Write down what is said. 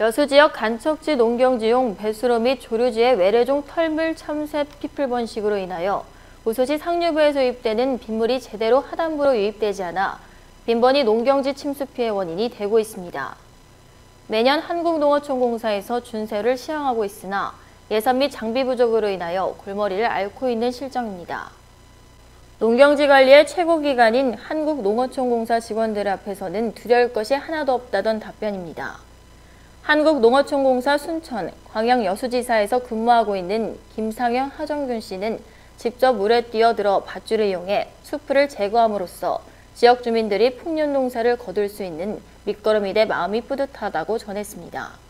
여수지역 간척지 농경지용 배수로 및 조류지의 외래종 털물 참새 피플 번식으로 인하여 우수지 상류부에서 유입되는 빗물이 제대로 하단부로 유입되지 않아 빈번히 농경지 침수 피해 원인이 되고 있습니다. 매년 한국농어촌공사에서 준세를 시행하고 있으나 예산 및 장비 부족으로 인하여 골머리를 앓고 있는 실정입니다. 농경지 관리의 최고 기관인 한국농어촌공사 직원들 앞에서는 두려울 것이 하나도 없다던 답변입니다. 한국농어촌공사 순천, 광양 여수지사에서 근무하고 있는 김상현, 허장균 씨는 직접 물에 뛰어들어 밧줄을 이용해 수풀을 제거함으로써 지역 주민들이 풍년 농사를 거둘 수 있는 밑거름이 돼 마음이 뿌듯하다고 전했습니다.